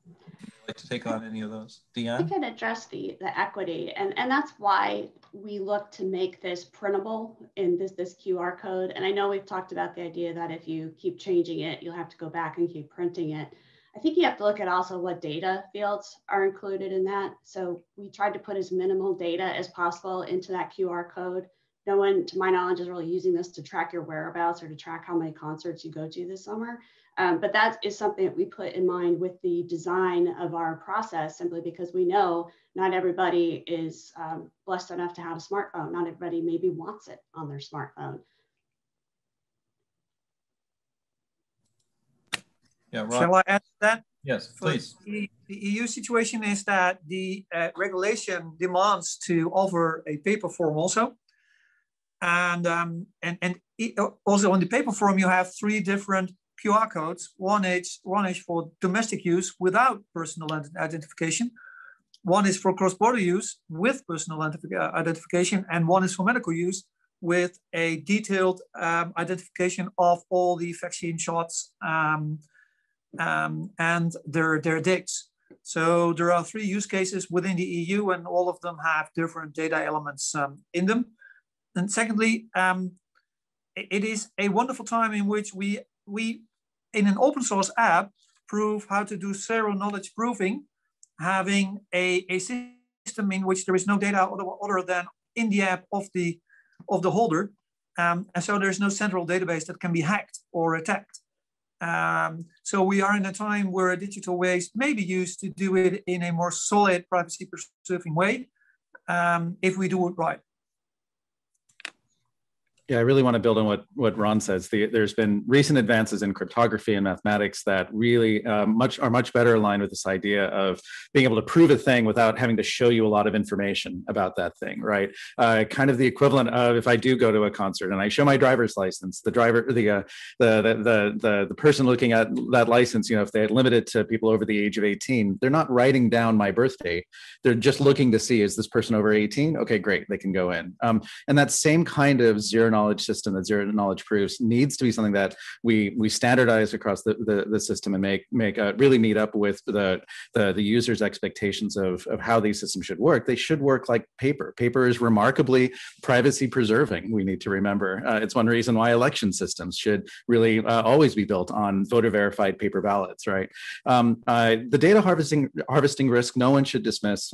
Would you like to take on any of those? Deanne? We could address the equity, and that's why we look to make this printable in this QR code. And I know we've talked about the idea that if you keep changing it, you'll have to go back and keep printing it. I think you have to look at also what data fields are included in that. So we tried to put as minimal data as possible into that QR code. No one, to my knowledge, is really using this to track your whereabouts or to track how many concerts you go to this summer. But that is something that we put in mind with the design of our process, simply because we know not everybody is blessed enough to have a smartphone. Not everybody maybe wants it on their smartphone. Yeah, Ron. Shall I answer that? Yes, please. The EU situation is that the regulation demands to offer a paper form also. And also on the paper form, you have 3 different QR codes. One is for domestic use without personal identification. One is for cross-border use with personal identification. And one is for medical use with a detailed identification of all the vaccine shots and their dates. So there are 3 use cases within the EU, and all of them have different data elements in them. And secondly, it is a wonderful time in which we, in an open source app, prove how to do zero knowledge proofing, having a system in which there is no data other than in the app of the holder. And so there's no central database that can be hacked or attacked. So we are in a time where digital ways may be used to do it in a more solid, privacy preserving way, if we do it right. Yeah, I really want to build on what Ron says. There's been recent advances in cryptography and mathematics that really are much better aligned with this idea of being able to prove a thing without having to show you a lot of information about that thing, right? Kind of the equivalent of if I do go to a concert and I show my driver's license, the driver, the person looking at that license, you know, if they had limited to people over the age of 18, they're not writing down my birth date. They're just looking to see, is this person over 18? Okay, great, they can go in. And that same kind of zero knowledge system, that zero knowledge proofs, needs to be something that we standardize across the system and make really meet up with the user's expectations of how these systems should work. They should work like paper. Paper is remarkably privacy preserving, we need to remember. It's one reason why election systems should really always be built on voter verified paper ballots, right? The data harvesting risk, no one should dismiss.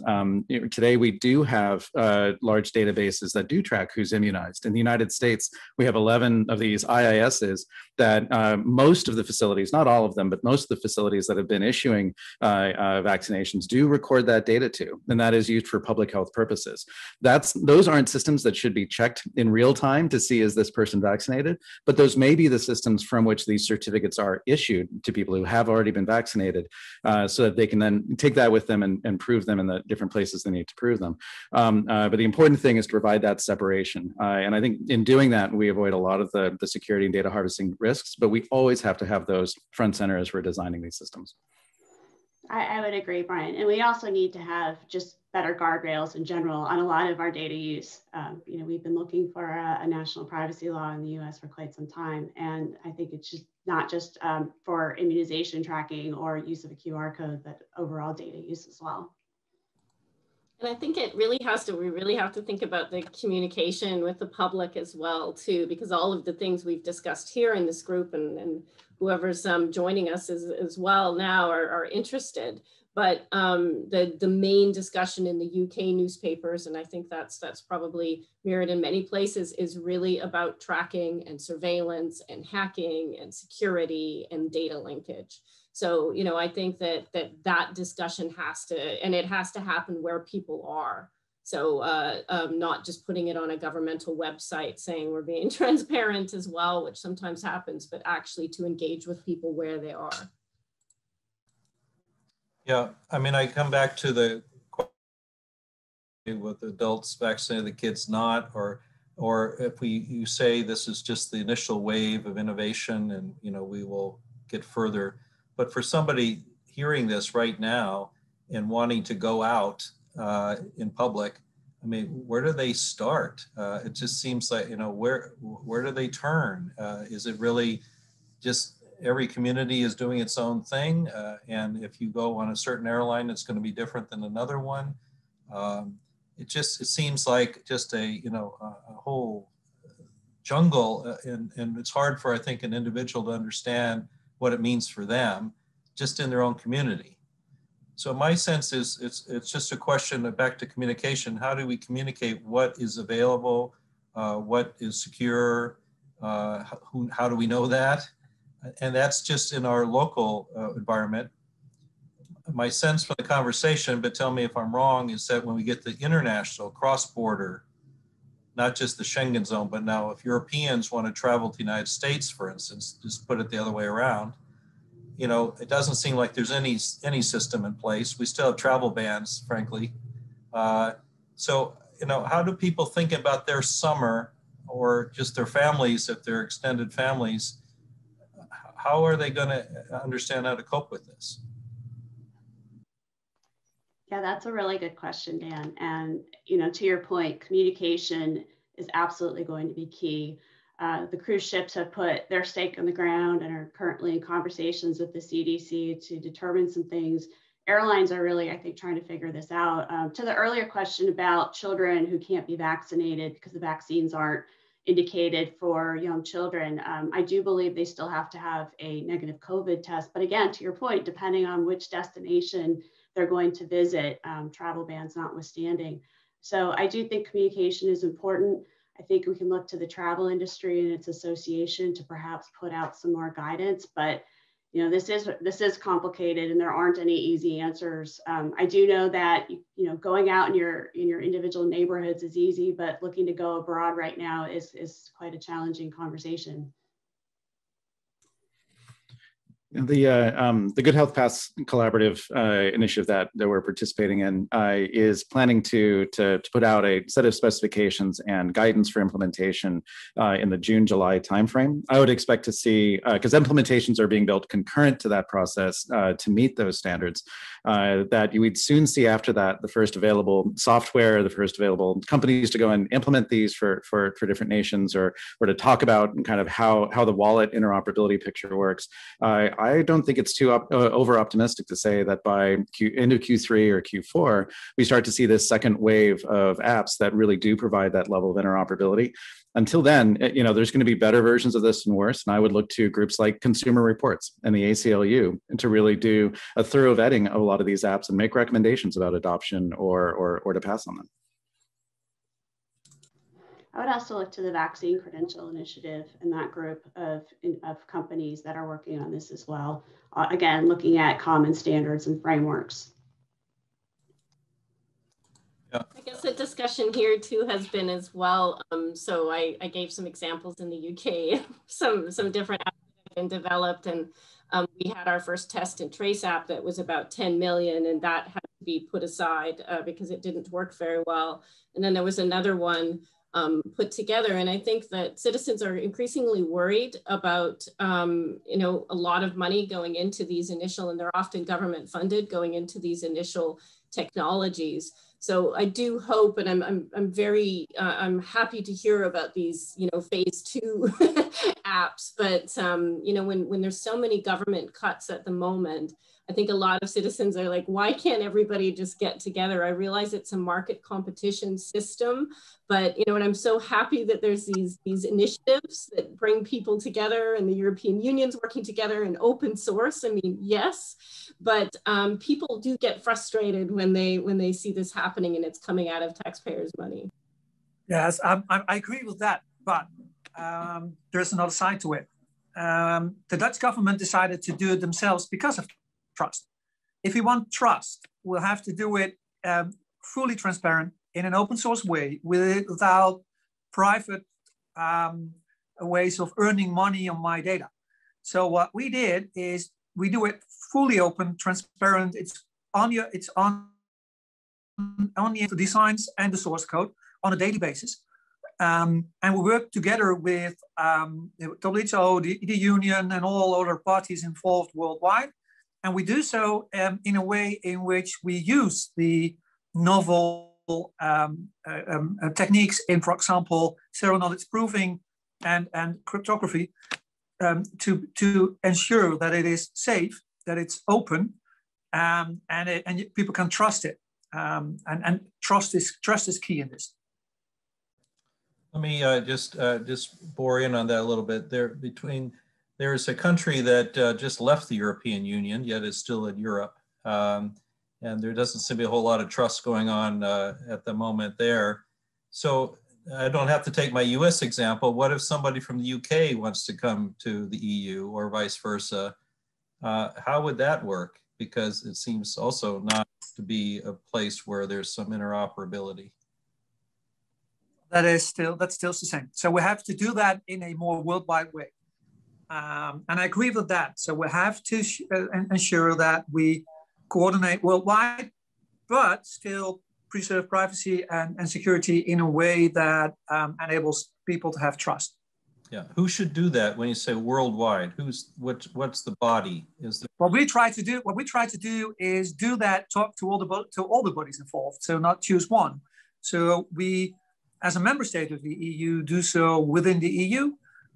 Today we do have large databases that do track who's immunized. In the United States, States, we have 11 of these IISs that most of the facilities, not all of them, but most of the facilities that have been issuing vaccinations do record that data to, and that is used for public health purposes. Those aren't systems that should be checked in real time to see is this person vaccinated, but those may be the systems from which these certificates are issued to people who have already been vaccinated so that they can then take that with them and prove them in the different places they need to prove them. But the important thing is to provide that separation. And I think in doing that, we avoid a lot of the security and data harvesting risks, but we always have to have those front center as we're designing these systems. I would agree, Brian. And we also need to have just better guardrails in general on a lot of our data use. You know, we've been looking for a national privacy law in the US for quite some time. And I think it's just not just for immunization tracking or use of a QR code, but overall data use as well. And I think it really has to, we really have to think about the communication with the public as well too, because all of the things we've discussed here in this group and whoever's joining us as well now are interested. But the main discussion in the UK newspapers, and I think that's probably mirrored in many places, is really about tracking and surveillance and hacking and security and data linkage. So, you know, I think that discussion has to, and it has to happen where people are. So not just putting it on a governmental website saying we're being transparent as well, which sometimes happens, but actually to engage with people where they are. Yeah, I mean, I come back to the question with adults vaccinated, the kids not, or if you say this is just the initial wave of innovation and, you know, we will get further. But for somebody hearing this right now and wanting to go out in public, I mean, where do they start? It just seems like, you know, where do they turn? Is it really just every community is doing its own thing? And if you go on a certain airline, it's going to be different than another one. It seems like just a, you know, a whole jungle. And it's hard for, I think, an individual to understand what it means for them just in their own community. So my sense is it's just a question of back to communication. How do we communicate what is available? What is secure? How do we know that? And that's just in our local environment. My sense from the conversation, but tell me if I'm wrong, is that when we get the international cross-border, not just the Schengen zone, but now if Europeans want to travel to the United States, for instance, just put it the other way around, you know, it doesn't seem like there's any system in place. We still have travel bans, frankly. So, you know, how do people think about their summer or just their families, if they're extended families? How are they going to understand how to cope with this? Yeah, that's a really good question, Dan. And, you know, to your point, communication is absolutely going to be key. The cruise ships have put their stake in the ground and are currently in conversations with the CDC to determine some things. Airlines are really, I think, trying to figure this out. To the earlier question about children who can't be vaccinated because the vaccines aren't indicated for young children. I do believe they still have to have a negative COVID test. But again, to your point, depending on which destination they're going to visit, travel bans notwithstanding. So I do think communication is important. I think we can look to the travel industry and its association to perhaps put out some more guidance. But you know, this is complicated and there aren't any easy answers. I do know that, you know, going out in your individual neighborhoods is easy, but looking to go abroad right now is quite a challenging conversation. The Good Health Pass collaborative initiative that we're participating in is planning to put out a set of specifications and guidance for implementation in the June-July timeframe. I would expect to see, because implementations are being built concurrent to that process to meet those standards, that you would soon see after that the first available software, the first available companies to go and implement these for different nations or to talk about kind of how the wallet interoperability picture works. I don't think it's too over-optimistic to say that by end of Q3 or Q4, we start to see this second wave of apps that really do provide that level of interoperability. Until then, you know, there's going to be better versions of this and worse, and I would look to groups like Consumer Reports and the ACLU to really do a thorough vetting of a lot of these apps and make recommendations about adoption or to pass on them. I would also look to the Vaccine Credential Initiative and that group of companies that are working on this as well. Again, looking at common standards and frameworks. Yeah. I guess the discussion here too has been as well. So I gave some examples in the UK, some different apps that have been developed, and we had our first test and trace app that was about 10 million, and that had to be put aside because it didn't work very well. And then there was another one put together. And I think that citizens are increasingly worried about, you know, a lot of money going into these initial, and they're often government funded, going into these initial technologies. So I do hope, and I'm happy to hear about these, you know, phase 2 apps. But you know, when there's so many government cuts at the moment, I think a lot of citizens are like, why can't everybody just get together? I realize it's a market competition system, but you know, and I'm so happy that there's these initiatives that bring people together, and the European Union's working together, and open source. I mean, yes, but people do get frustrated when they see this happen. And it's coming out of taxpayers' money. Yes, I agree with that, but there's another side to it. The Dutch government decided to do it themselves because of trust. If we want trust, we'll have to do it fully transparent in an open source way, without private ways of earning money on my data. So what we did is we do it fully open, transparent. It's on the designs and the source code on a daily basis. And we work together with WHO, the Union, and all other parties involved worldwide. And we do so in a way in which we use the novel techniques in, for example, zero-knowledge proofing and cryptography to ensure that it is safe, that it's open, and people can trust it. And trust is key in this. Let me just bore in on that a little bit. There is a country that just left the European Union, yet is still in Europe, and there doesn't seem to be a whole lot of trust going on at the moment there. So I don't have to take my U.S. example. What if somebody from the U.K. wants to come to the EU, or vice versa? How would that work? Because it seems also not to be a place where there's some interoperability. That's still the same. So we have to do that in a more worldwide way. And I agree with that. So we have to ensure that we coordinate worldwide, but still preserve privacy and security in a way that enables people to have trust. Yeah, who should do that when you say worldwide? What's the body? Is there... What we try to do is do that. Talk to all the bodies involved. So not choose one. So we, as a member state of the EU, do so within the EU,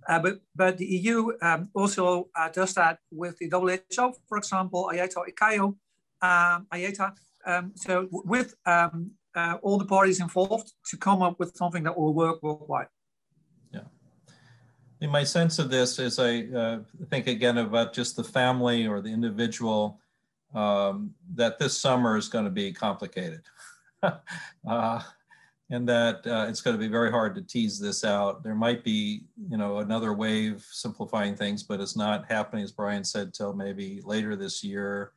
but the EU also does that with the WHO, for example, IATA. So with all the parties involved to come up with something that will work worldwide. My sense of this is I think again about just the family or the individual, that this summer is going to be complicated and that it's going to be very hard to tease this out. There might be, you know, another wave simplifying things, but it's not happening, as Brian said, till maybe later this year.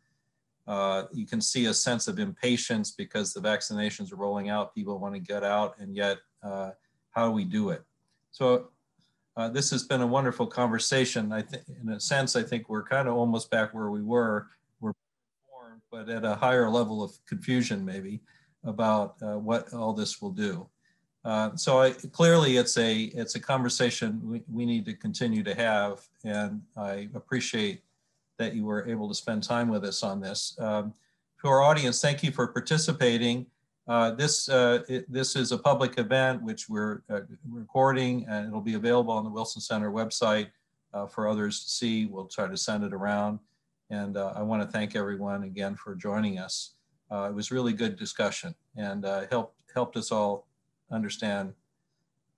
You can see a sense of impatience because the vaccinations are rolling out. People want to get out, and yet how do we do it? So. This has been a wonderful conversation. I think, in a sense, I think we're kind of almost back where we were. We're informed, but at a higher level of confusion, maybe, about what all this will do. So clearly, it's a conversation we need to continue to have. And I appreciate that you were able to spend time with us on this. To our audience, thank you for participating. This is a public event which we're recording, and it'll be available on the Wilson Center website for others to see. We'll try to send it around. And I want to thank everyone again for joining us. It was really good discussion, and helped us all understand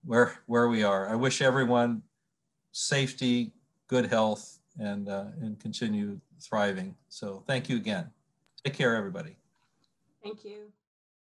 where we are. I wish everyone safety, good health, and continued thriving. So thank you again. Take care, everybody. Thank you.